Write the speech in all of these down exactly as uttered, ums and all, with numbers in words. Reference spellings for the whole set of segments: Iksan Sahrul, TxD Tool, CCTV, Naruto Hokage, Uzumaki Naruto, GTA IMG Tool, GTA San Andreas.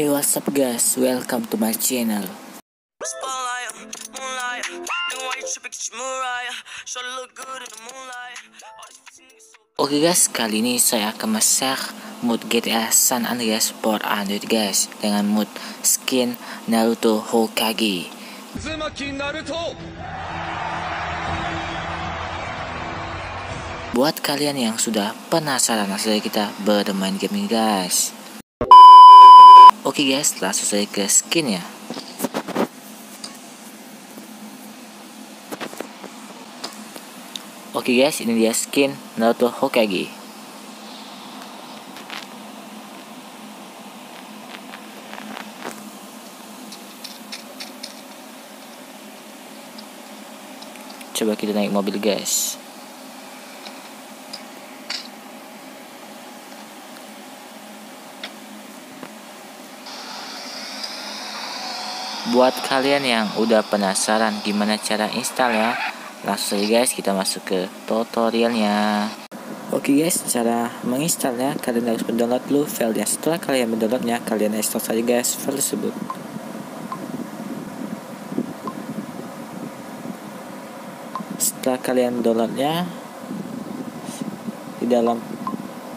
Hey, what's up guys, welcome to my channel. Oke okay guys, kali ini saya akan men-share mod G T A San Andreas for Android guys, dengan mod skin Naruto Hokage. Uzumaki Naruto. Buat kalian yang sudah penasaran hasil kita bermain game ini guys. Oke okay guys, langsung saja ke skin ya. Oke okay guys, ini dia skin Naruto Hokage. Coba kita naik mobil guys. Buat kalian yang udah penasaran gimana cara install ya, langsung saja guys kita masuk ke tutorialnya. Oke okay guys, cara menginstalnya kalian harus mendownload dulu filenya. Setelah kalian mendownloadnya, kalian install saja guys file tersebut. Setelah kalian mendownloadnya, di dalam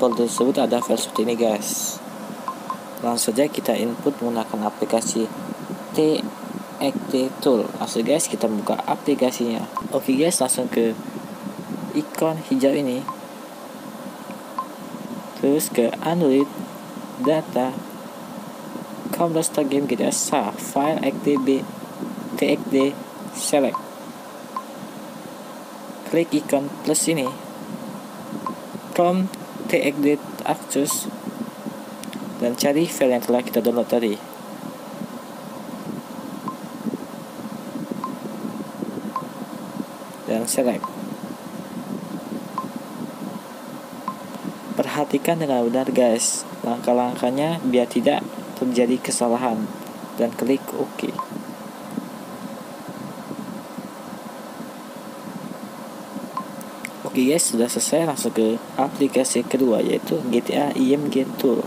file tersebut ada file seperti ini guys. Langsung saja kita input menggunakan aplikasi T X D Tool. Langsung guys kita buka aplikasinya. Oke okay guys, langsung ke ikon hijau ini, terus ke Android, Data, Computer Game G T A, File X D B, T X D, Select. Klik ikon plus ini, from T X D Access, dan cari file yang telah kita download tadi. Dan select. Perhatikan dengan benar guys langkah-langkahnya biar tidak terjadi kesalahan, dan klik OK. Oke okay guys, sudah selesai. Langsung ke aplikasi kedua, yaitu G T A I M G Tool.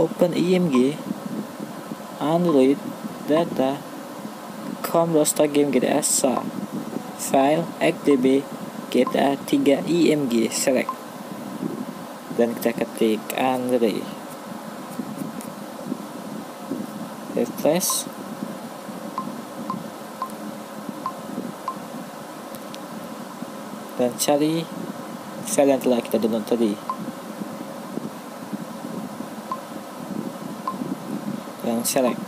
Open I M G, Android, Data, Computer Game G T A, File X D B, G T A tiga I M G, Select, dan kita ketik Andre. Refresh. Dan cari file yang telah kita download tadi. Dan select.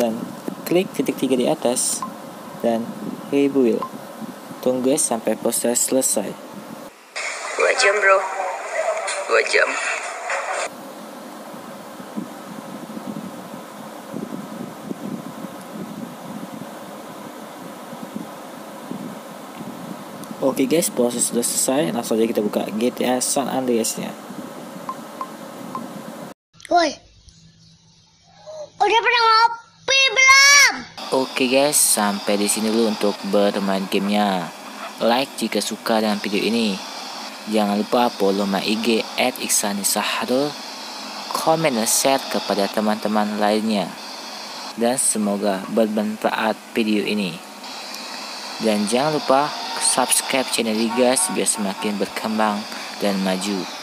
Dan klik titik tiga di atas dan rebuild. Tunggu sampai proses selesai. Dua jam bro, dua jam. Oke okay guys, proses sudah selesai. Langsung aja kita buka G T A San Andreasnya. Woi, udah pernah ngop? Oke okay guys, sampai di sini dulu untuk bermain gamenya. Like jika suka dengan video ini. Jangan lupa follow my I G at Iksan Sahrul. Comment dan share kepada teman-teman lainnya. Dan semoga bermanfaat video ini. Dan jangan lupa subscribe channel ini guys biar semakin berkembang dan maju.